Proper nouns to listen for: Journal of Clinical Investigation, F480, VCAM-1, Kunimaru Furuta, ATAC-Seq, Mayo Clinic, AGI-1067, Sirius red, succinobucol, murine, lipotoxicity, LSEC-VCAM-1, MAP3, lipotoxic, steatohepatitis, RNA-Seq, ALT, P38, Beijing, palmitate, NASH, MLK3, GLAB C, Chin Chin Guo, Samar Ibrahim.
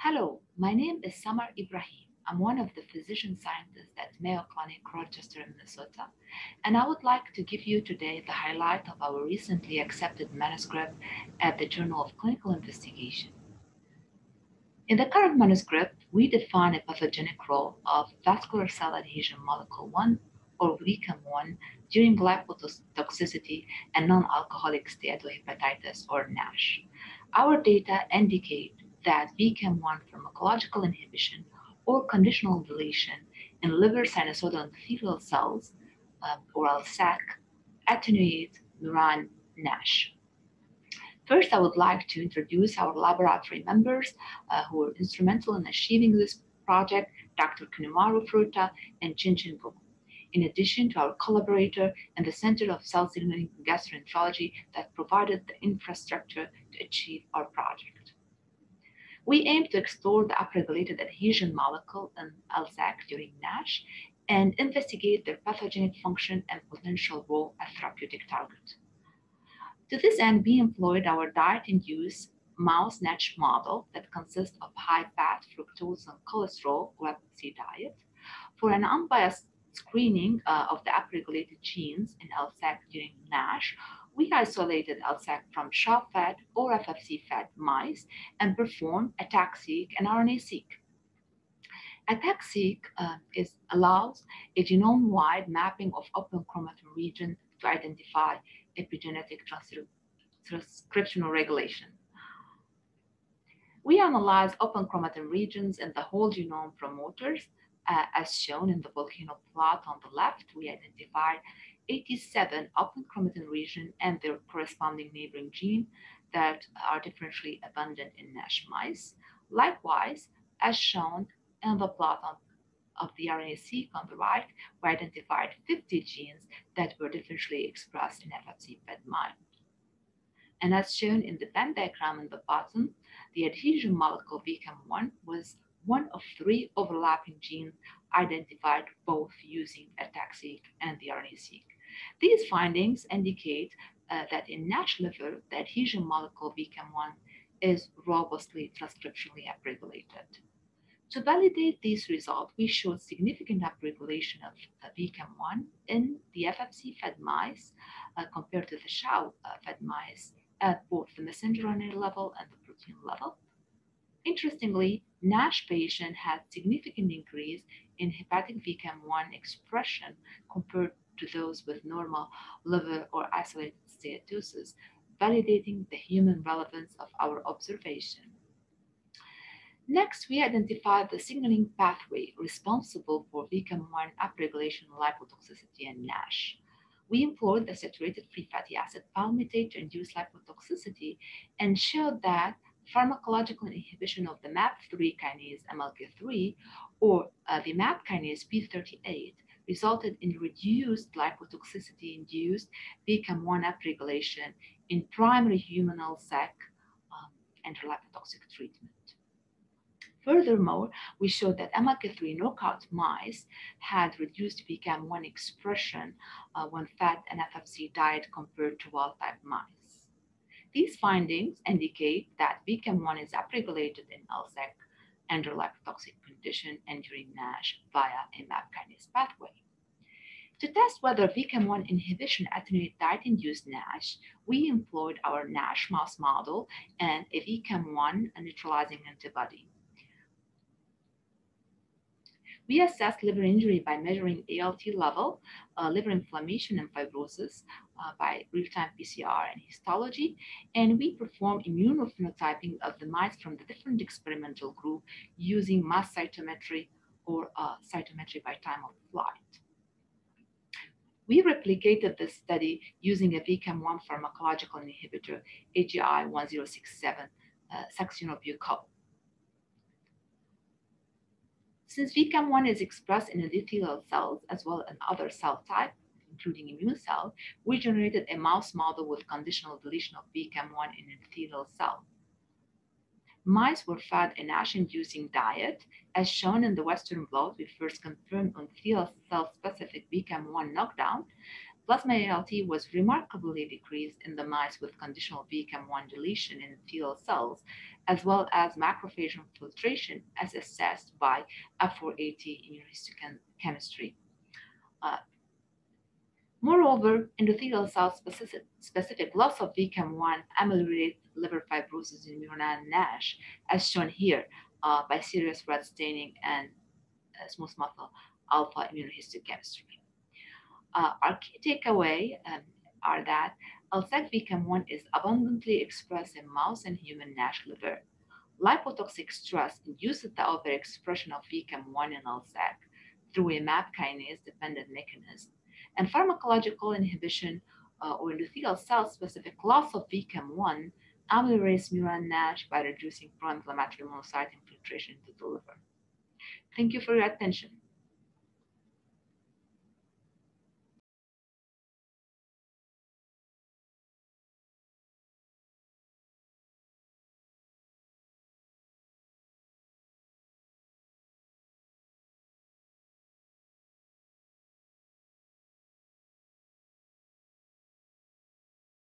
Hello, my name is Samar Ibrahim. I'm one of the physician scientists at Mayo Clinic, Rochester, Minnesota, and I would like to give you today the highlight of our recently accepted manuscript at the Journal of Clinical Investigation. In the current manuscript, we define a pathogenic role of vascular cell adhesion molecule 1 or VCAM-1 during lipotoxicity and non-alcoholic steatohepatitis or NASH. Our data indicate that VCAM-1 pharmacological inhibition or conditional deletion in liver, sinusoidal, and endothelial cells, or LSEC, attenuate murine NASH. First, I would like to introduce our laboratory members who were instrumental in achieving this project, Dr. Kunimaru Furuta and Chin Chin Guo, in addition to our collaborator and the Center of Cell Signaling Gastroenterology that provided the infrastructure to achieve our project. We aim to explore the upregulated adhesion molecule in LSEC during NASH and investigate their pathogenic function and potential role as therapeutic target. To this end, we employed our diet-induced mouse NASH model that consists of high-fat, fructose, and cholesterol GLAB C diet for an unbiased screening of the upregulated genes in LSEC during NASH. We isolated LSEC from SHOP fat or FFC fat mice and performed ATAC-Seq and RNA-Seq. ATAC-Seq allows a genome-wide mapping of open chromatin region to identify epigenetic transcriptional regulation. We analyze open chromatin regions in the whole genome promoters. As shown in the volcano plot on the left, we identified 87 open chromatin regions and their corresponding neighboring gene that are differentially abundant in NASH mice. Likewise, as shown in the plot of the RNA-Seq on the right, we identified 50 genes that were differentially expressed in FFC fed mice. And as shown in the Venn diagram in the bottom, the adhesion molecule VCAM1 was one of three overlapping genes identified both using ATAC-Seq and the RNA-Seq. These findings indicate that in NASH liver, the adhesion molecule VCAM1 is robustly transcriptionally upregulated. To validate these results, we showed significant upregulation of VCAM1 in the FFC-fed mice compared to the SHOW-fed mice at both the messenger RNA level and the protein level. Interestingly, NASH patients had significant increase in hepatic VCAM1 expression compared to those with normal liver or isolated steatosis, validating the human relevance of our observation. Next, we identified the signaling pathway responsible for VCAM1 upregulation, lipotoxicity, and NASH. We employed the saturated free fatty acid palmitate to induce lipotoxicity and showed that pharmacological inhibition of the MAP3 kinase MLK3 or the MAP kinase P38 resulted in reduced lipotoxicity-induced VCAM1 upregulation in primary human LSEC and lipotoxic treatment. Furthermore, we showed that MLK3 knockout mice had reduced VCAM1 expression when fat and FFC diet compared to wild-type mice. These findings indicate that VCAM1 is upregulated in LSEC under lipotoxic condition and during NASH via a MAP kinase pathway. To test whether VCAM1 inhibition attenuates diet-induced NASH, we employed our NASH mouse model and a VCAM1 neutralizing antibody. We assessed liver injury by measuring ALT level, liver inflammation and fibrosis by real-time PCR and histology, and we performed immunophenotyping of the mice from the different experimental group using mass cytometry or cytometry by time of flight. We replicated this study using a VCAM1 pharmacological inhibitor, AGI-1067, succinobucol. Since VCAM1 is expressed in endothelial cells as well as other cell types, including immune cells, we generated a mouse model with conditional deletion of VCAM1 in endothelial cell. Mice were fed a NASH-inducing diet. As shown in the Western blot, we first confirmed endothelial cell-specific VCAM1 knockdown Plasma ALT was remarkably decreased in the mice with conditional VCAM1 deletion in fetal cells, as well as macrophage infiltration as assessed by F480 immunohistochemistry. Moreover, endothelial cell-specific loss of VCAM1 ameliorated liver fibrosis in murine NASH, as shown here by Sirius red staining and smooth muscle alpha immunohistochemistry. Our key takeaway are that LSEC-VCAM-1 is abundantly expressed in mouse and human NASH liver. Lipotoxic stress induces the overexpression of VCAM-1 in LSEC through a MAP kinase-dependent mechanism, and pharmacological inhibition or endothelial cell-specific loss of VCAM-1 ameliorates murine NASH by reducing pro-inflammatory monocyte infiltration into the liver. Thank you for your attention.